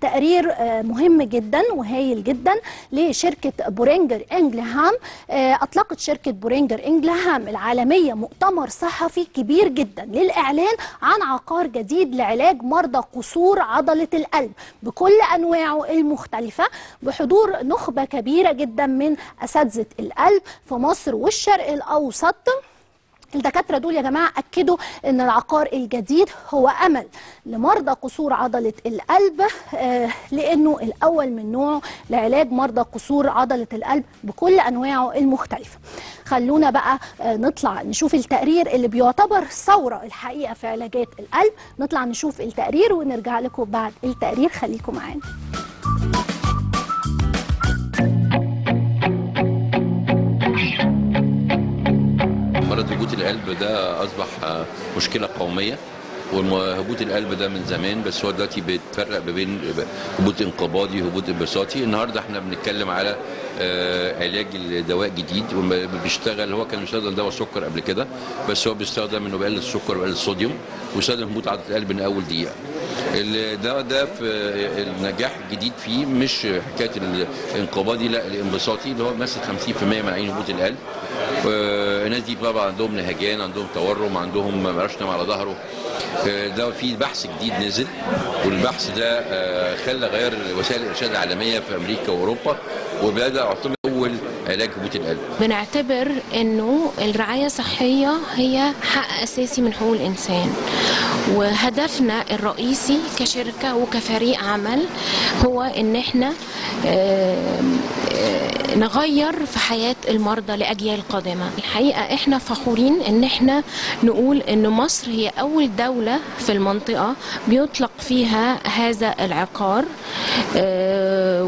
تقرير مهم جدا وهايل جدا لشركة بورينجر انجلهام. أطلقت شركة بورينجر انجلهام العالمية مؤتمر صحفي كبير جدا للإعلان عن عقار جديد لعلاج مرضى قصور عضلة القلب بكل أنواعه المختلفة، بحضور نخبة كبيرة جدا من أساتذة القلب في مصر والشرق الأوسط. الدكاترة دول يا جماعة أكدوا أن العقار الجديد هو أمل لمرضى قصور عضلة القلب، لأنه الأول من نوعه لعلاج مرضى قصور عضلة القلب بكل أنواعه المختلفة. خلونا بقى نطلع نشوف التقرير اللي بيعتبر ثورة الحقيقة في علاجات القلب. نطلع نشوف التقرير ونرجع لكم بعد التقرير، خليكم معانا. مرض هبوط القلب ده اصبح مشكله قوميه، وهبوط القلب ده من زمان، بس هو دلوقتي بيتفرق ما بين هبوط انقباضي وهبوط انبساطي. النهارده احنا بنتكلم على علاج دواء جديد بيشتغل. هو كان بيستخدم دواء سكر قبل كده، بس هو بيستخدم انه بيقلل السكر وبيقلل الصوديوم، ويستخدم هبوط عضله القلب من اول دقيقه. الدواء ده في النجاح الجديد فيه مش حكايه الانقباضي، لا الانبساطي اللي هو مثل 50% من عيان هبوط القلب. الناس دي طبعا عندهم نهجان، عندهم تورم، عندهم رشم على ظهره. ده في بحث جديد نزل، والبحث ده خلى غير وسائل الارشاد العالميه في امريكا واوروبا، وبدا يعتبر اول علاج هبوط القلب. بنعتبر انه الرعايه الصحيه هي حق اساسي من حقوق الانسان، وهدفنا الرئيسي كشركه وكفريق عمل هو ان احنا نغير في حياه المرضى لاجيال قادمه. الحقيقه احنا فخورين ان احنا نقول ان مصر هي اول دولة في المنطقة بيطلق فيها هذا العقار،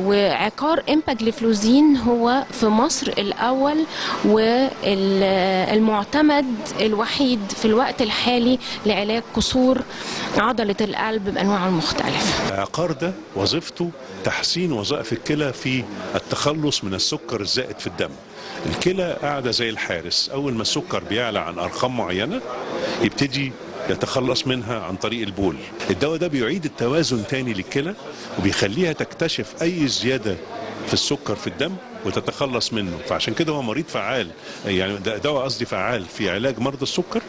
وعقار إمباجليفلوزين هو في مصر الأول والمعتمد الوحيد في الوقت الحالي لعلاج قصور عضلة القلب بأنواعه المختلفة. العقار ده وظيفته تحسين وظائف الكلى في التخلص من السكر الزائد في الدم. الكلى قاعدة زي الحارس، أول ما السكر بيعلى عن أرقام معينة يبتدي يتخلص منها عن طريق البول. الدواء ده بيعيد التوازن تاني للكلى، وبيخليها تكتشف أي زيادة في السكر في الدم وتتخلص منه. فعشان كده هو مريض فعال، يعني دواء قصدي فعال في علاج مرضى السكر،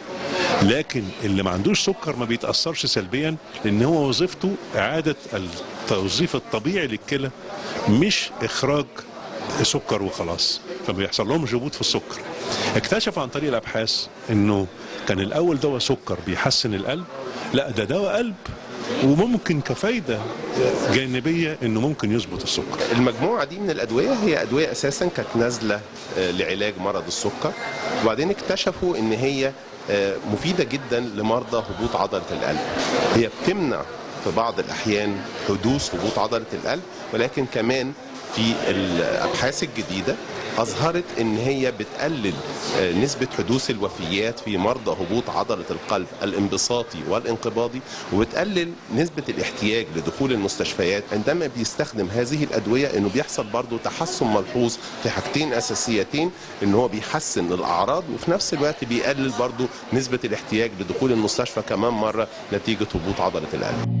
لكن اللي ما عندوش سكر ما بيتأثرش سلبيا، لأن هو وظيفته إعادة التوظيف الطبيعي للكلى، مش إخراج سكر وخلاص، فما بيحصل لهمش هبوط في السكر. اكتشف عن طريق الابحاث انه كان الاول دواء سكر بيحسن القلب، لا ده دواء قلب، وممكن كفايده جانبيه انه ممكن يظبط السكر. المجموعه دي من الادويه هي ادويه اساسا كانت نازله لعلاج مرض السكر، وبعدين اكتشفوا ان هي مفيده جدا لمرضى هبوط عضله القلب. هي بتمنع في بعض الاحيان حدوث هبوط عضله القلب، ولكن كمان في الابحاث الجديده اظهرت ان هي بتقلل نسبه حدوث الوفيات في مرضى هبوط عضله القلب الانبساطي والانقباضي، وبتقلل نسبه الاحتياج لدخول المستشفيات. عندما بيستخدم هذه الادويه انه بيحصل برضه تحسن ملحوظ في حاجتين اساسيتين، ان هو بيحسن الاعراض وفي نفس الوقت بيقلل برضه نسبه الاحتياج لدخول المستشفى كمان مره نتيجه هبوط عضله القلب.